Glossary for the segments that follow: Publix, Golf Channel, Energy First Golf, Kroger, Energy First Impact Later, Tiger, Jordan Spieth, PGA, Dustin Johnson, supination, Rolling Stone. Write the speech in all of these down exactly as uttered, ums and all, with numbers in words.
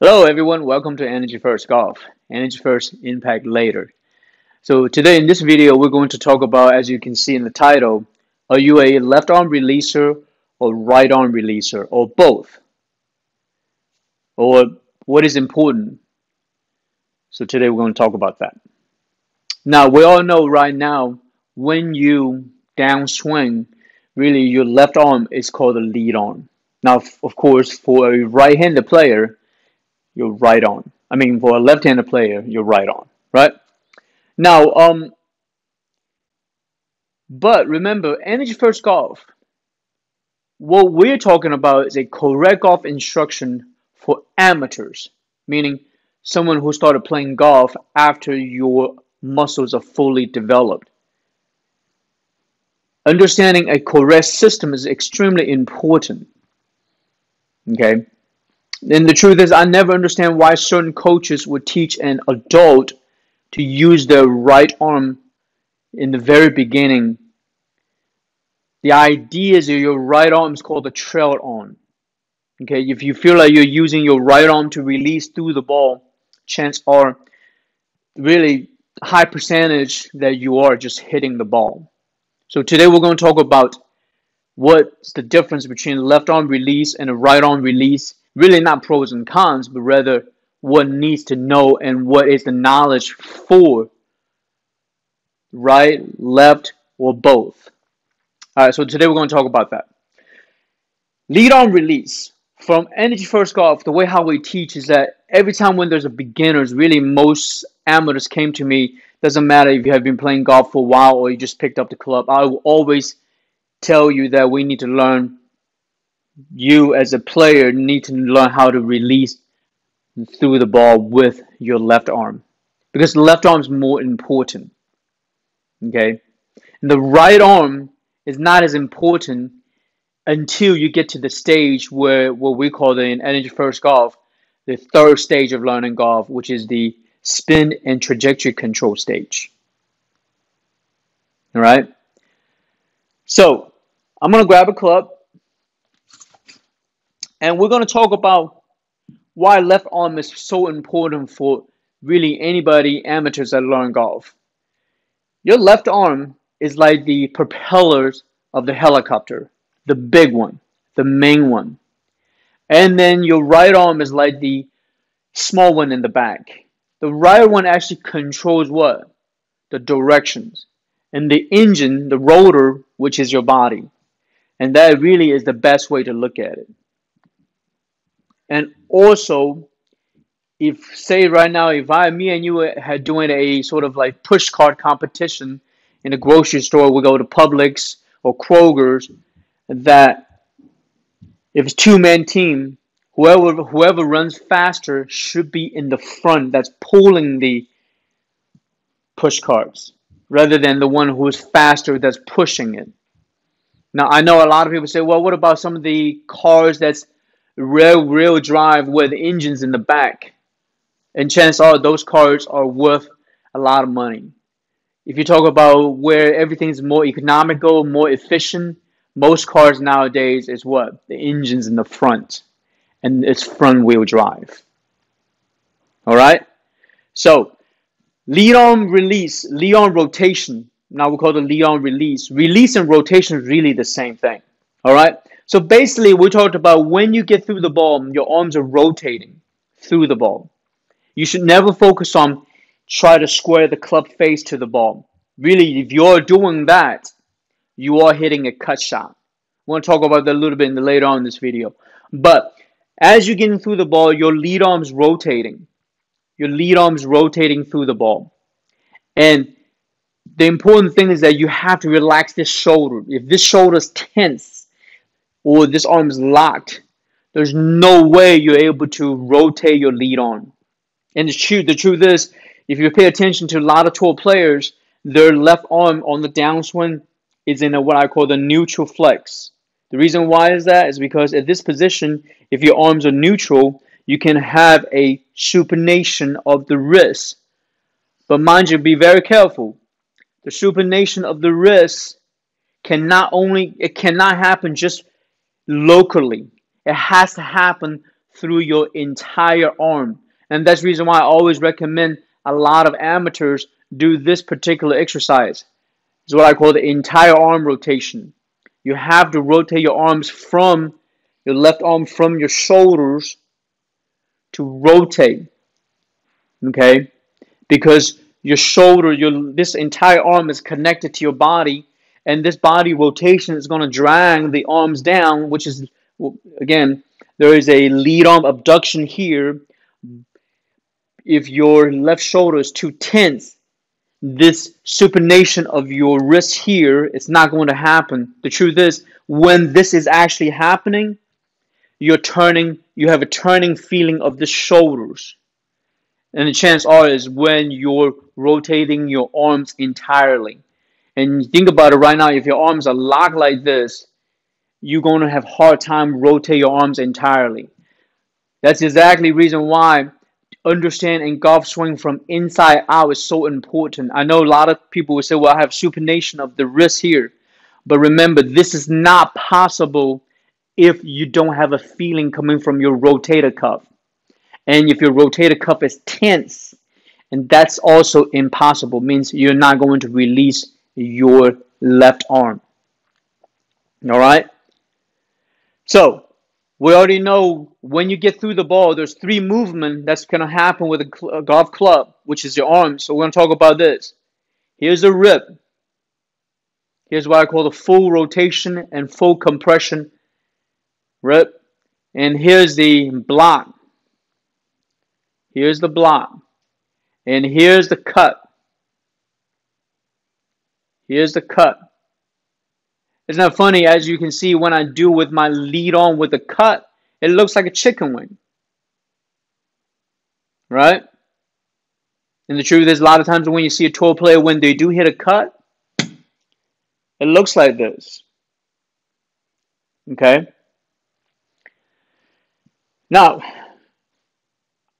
Hello everyone, welcome to Energy First Golf, Energy First Impact Later. So today in this video, we're going to talk about, as you can see in the title, are you a left arm releaser or right arm releaser or both? Or what is important? So today we're going to talk about that. Now we all know right now, when you downswing, really your left arm is called the lead arm. Now of course, for a right-handed player, your right arm. I mean, for a left-handed player, your right arm, right? Now, um, but remember, Energy First Golf, what we're talking about is a correct golf instruction for amateurs, meaning someone who started playing golf after your muscles are fully developed. Understanding a correct system is extremely important, okay? And the truth is, I never understand why certain coaches would teach an adult to use their right arm in the very beginning. The idea is that your right arm is called the trail arm. Okay, if you feel like you're using your right arm to release through the ball, chances are really high percentage that you are just hitting the ball. So today we're going to talk about what's the difference between left arm release and a right arm release. Really not pros and cons, but rather what needs to know and what is the knowledge for right, left, or both. All right, so today we're going to talk about that. Lead arm release from Energy First Golf. The way how we teach is that every time when there's a beginners, really most amateurs came to me. Doesn't matter if you have been playing golf for a while or you just picked up the club. I will always tell you that we need to learn. You as a player need to learn how to release through the ball with your left arm, because the left arm is more important, okay? And the right arm is not as important until you get to the stage where what we call in Energy First Golf, the third stage of learning golf, which is the spin and trajectory control stage, all right? So I'm going to grab a club. And we're going to talk about why left arm is so important for really anybody, amateurs that learn golf. Your left arm is like the propellers of the helicopter, the big one, the main one. And then your right arm is like the small one in the back. The right one actually controls what? The directions. And the engine, the rotor, which is your body. And that really is the best way to look at it. And also, if say right now, if I, me and you are doing a sort of like push cart competition in a grocery store, we go to Publix or Kroger's, that if it's two-man team, whoever whoever runs faster should be in the front that's pulling the push carts, rather than the one who is faster that's pushing it. Now, I know a lot of people say, well, what about some of the cars that's Real, real drive with engines in the back, and chances are those cars are worth a lot of money. If you talk about where everything's more economical, more efficient, most cars nowadays is what? The engines in the front, and it's front wheel drive. All right, so lead arm release, lead arm rotation. Now we call it lead arm release. Release and rotation is really the same thing. All right. So basically, we talked about when you get through the ball, your arms are rotating through the ball. You should never focus on try to square the club face to the ball. Really, if you're doing that, you are hitting a cut shot. We're going to talk about that a little bit later on in this video. But as you're getting through the ball, your lead arm's rotating. Your lead arm's rotating through the ball. And the important thing is that you have to relax this shoulder. If this shoulder's tense, or this arm is locked, there's no way you're able to rotate your lead arm. And the truth, the truth is, if you pay attention to a lot of tour players, their left arm on the downswing is in a, what I call the neutral flex. The reason why is that is because at this position, if your arms are neutral, you can have a supination of the wrist. But mind you, be very careful. The supination of the wrist cannot only, it cannot happen just locally. It has to happen through your entire arm. And that's the reason why I always recommend a lot of amateurs do this particular exercise. It's what I call the entire arm rotation. You have to rotate your arms from your left arm from your shoulders to rotate. Okay? Because your shoulder, your this entire arm is connected to your body, and this body rotation is going to drag the arms down, which is, again, there is a lead arm abduction here. If your left shoulder is too tense, this supination of your wrist here, it's not going to happen. The truth is, when this is actually happening, you're turning, you have a turning feeling of the shoulders. And the chance are is when you're rotating your arms entirely. And think about it right now, if your arms are locked like this, you're going to have a hard time rotating your arms entirely. That's exactly the reason why understanding golf swing from inside out is so important. I know a lot of people will say, well, I have supination of the wrist here. But remember, this is not possible if you don't have a feeling coming from your rotator cuff. And if your rotator cuff is tense, and that's also impossible, means you're not going to release your left arm. All right? So, we already know when you get through the ball, there's three movements that's going to happen with a, a golf club, which is your arm. So, we're going to talk about this. Here's a rip. Here's what I call the full rotation and full compression rip. And here's the block. Here's the block. And here's the cut. Here's the cut. Isn't that funny? As you can see, when I do with my lead on with the cut, it looks like a chicken wing. Right? And the truth is, a lot of times when you see a tour player, when they do hit a cut, it looks like this. Okay? Now,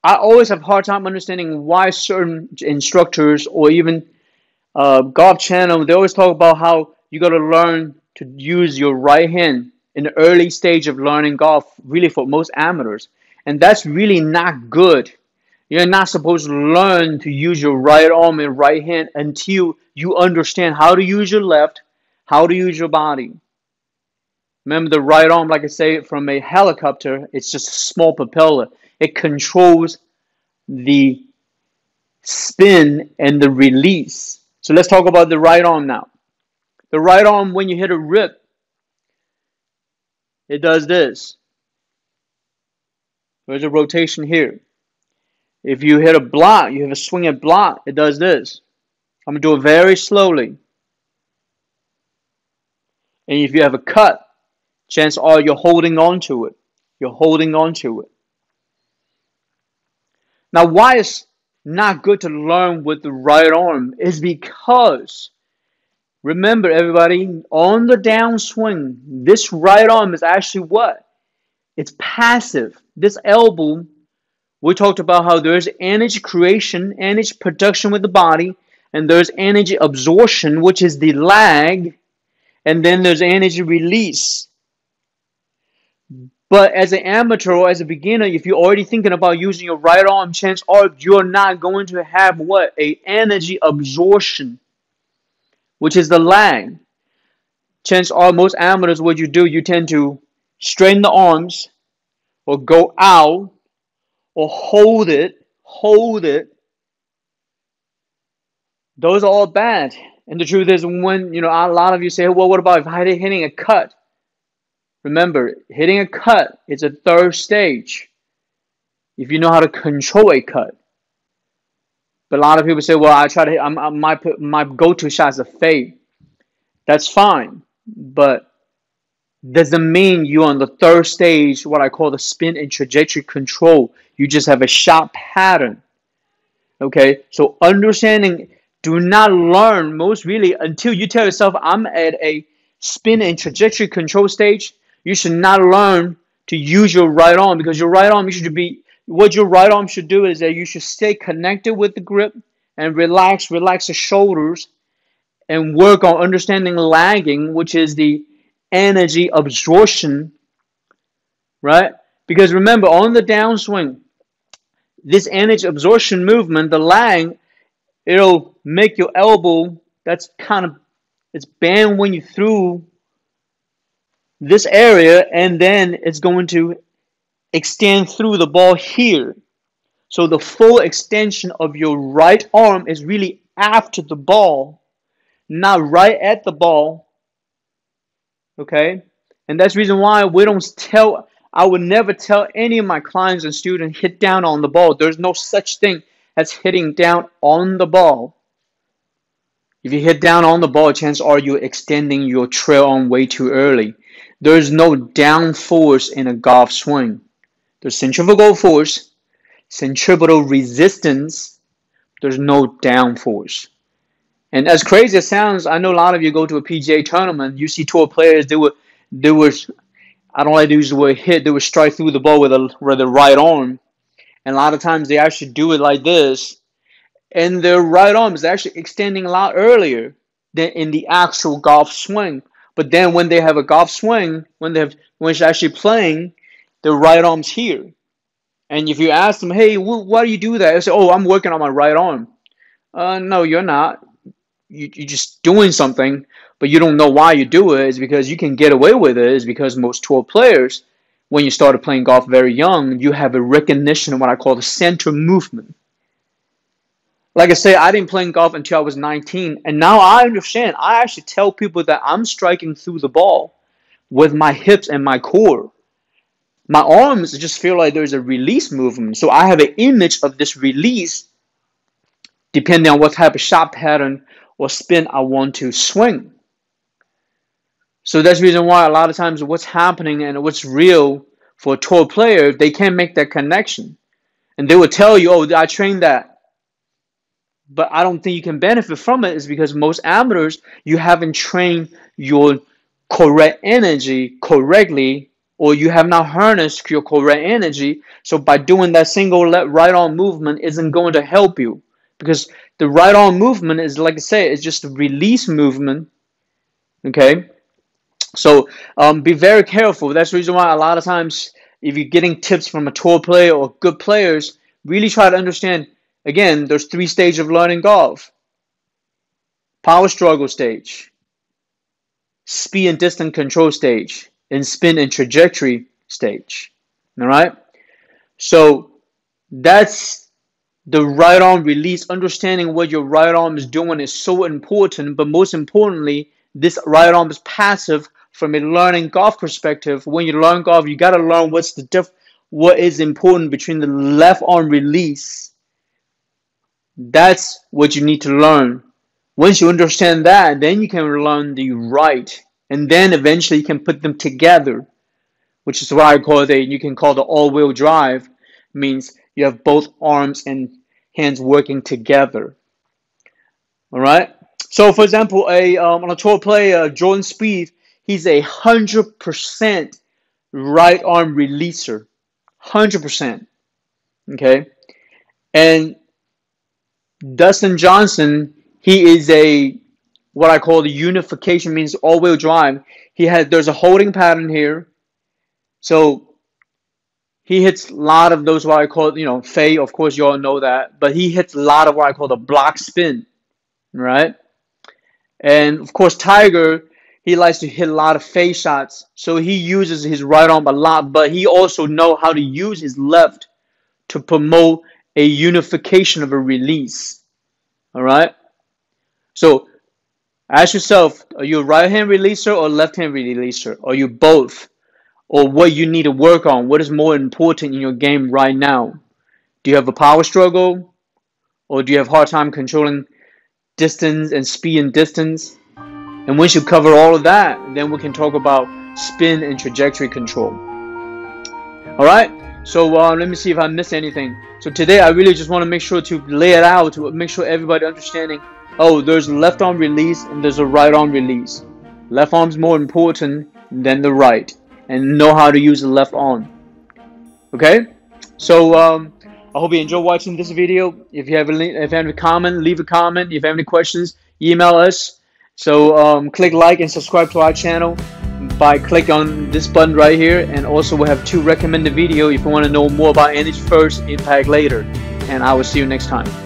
I always have a hard time understanding why certain instructors or even uh, Golf Channel, they always talk about how you got to learn to use your right hand in the early stage of learning golf, really for most amateurs. And that's really not good. You're not supposed to learn to use your right arm and right hand until you understand how to use your left, how to use your body. Remember the right arm, like I say, from a helicopter, it's just a small propeller. It controls the spin and the release. So let's talk about the right arm now. The right arm, when you hit a rip, it does this. There's a rotation here. If you hit a block, you have a swing at block, it does this. I'm going to do it very slowly. And if you have a cut, chances are you're holding on to it. You're holding on to it. Now, why it's not good to learn with the right arm is because, remember everybody, on the downswing, this right arm is actually what? It's passive. This elbow, we talked about how there's energy creation, energy production with the body, and there's energy absorption, which is the lag, and then there's energy release. But as an amateur or as a beginner, if you're already thinking about using your right arm, chance are you're not going to have what? A energy absorption, which is the lag. Chance are most amateurs, what you do, you tend to straighten the arms or go out or hold it, hold it. Those are all bad. And the truth is, when, you know, a lot of you say, well, what about if I'm hitting a cut? Remember, hitting a cut is a third stage if you know how to control a cut. But a lot of people say, well, I try to hit, I'm, I'm, my, my go-to shot is a fade. That's fine, but doesn't mean you're on the third stage, what I call the spin and trajectory control. You just have a shot pattern. Okay, so understanding, do not learn most really until you tell yourself, I'm at a spin and trajectory control stage. You should not learn to use your right arm, because your right arm, you should be, what your right arm should do is that you should stay connected with the grip and relax, relax the shoulders and work on understanding lagging, which is the energy absorption, right? Because remember, on the downswing, this energy absorption movement, the lying, it'll make your elbow, that's kind of, it's bend when you through this area, and then it's going to extend through the ball here. So the full extension of your right arm is really after the ball, not right at the ball. Okay? And that's the reason why we don't tell, I would never tell any of my clients and students, hit down on the ball. There's no such thing as hitting down on the ball. If you hit down on the ball, chances are you're extending your trail arm way too early. There's no down force in a golf swing. There's centrifugal force, centripetal resistance. There's no down force. And as crazy as it sounds, I know a lot of you go to a P G A tournament, you see tour players, they were, they were, I don't like to use the word hit, they would strike through the ball with a with the right arm. And a lot of times they actually do it like this. And their right arm is actually extending a lot earlier than in the actual golf swing. But then when they have a golf swing, when they have, when it's actually playing, their right arm's here. And if you ask them, hey, wh why do you do that? They say, oh, I'm working on my right arm. Uh, no, you're not. You, you're just doing something, but you don't know why you do it. It's because you can get away with it. It's because most tour players, when you started playing golf very young, you have a recognition of what I call the center movement. Like I say, I didn't play golf until I was nineteen. And now I understand. I actually tell people that I'm striking through the ball with my hips and my core. My arms just feel like there's a release movement. So I have an image of this release depending on what type of shot pattern or spin I want to swing. So that's the reason why a lot of times what's happening and what's real for a tour player, they can't make that connection. And they will tell you, oh, I trained that. But I don't think you can benefit from it is because most amateurs, you haven't trained your correct energy correctly, or you have not harnessed your correct energy. So by doing that single right arm movement isn't going to help you, because the right arm movement is, like I say, it's just a release movement. Okay. So um, be very careful. That's the reason why a lot of times if you're getting tips from a tour player or good players, really try to understand. Again, there's three stages of learning golf. Power struggle stage, speed and distance control stage, and spin and trajectory stage. All right? So that's the right arm release. Understanding what your right arm is doing is so important, but most importantly, this right arm is passive from a learning golf perspective. When you learn golf, you got to learn what's the diff what is important between the left arm release. That's what you need to learn. Once you understand that, then you can learn the right, and then eventually you can put them together, which is why I call it a, you can call it the all-wheel drive. It means you have both arms and hands working together. All right. So, for example, a um, on a tour player, Jordan Spieth, he's a hundred percent right arm releaser, hundred percent. Okay, and Dustin Johnson, he is a what I call the unification, means all-wheel drive. He had there's a holding pattern here, so he hits a lot of those what I call you know fade. Of course, you all know that, but he hits a lot of what I call the block spin, right? And of course, Tiger, he likes to hit a lot of fade shots, so he uses his right arm a lot, but he also knows how to use his left to promote a unification of a release. All right? So ask yourself, are you a right-hand releaser or left-hand releaser? Are you both? Or what you need to work on? What is more important in your game right now? Do you have a power struggle? Or do you have a hard time controlling distance and speed and distance? And once you cover all of that, then we can talk about spin and trajectory control. All right? So uh, let me see if I missed anything. So today I really just want to make sure to lay it out, to make sure everybody understanding, oh, there's left arm release and there's a right arm release. Left arm's more important than the right, and know how to use the left arm. Okay? So um, I hope you enjoy watching this video. If you have any, if you have a comment, leave a comment. If you have any questions, email us. So um, click like and subscribe to our channel. by clicking on this button right here, and also we'll have two recommended videos if you want to know more about Energy First Impact Later. And I will see you next time.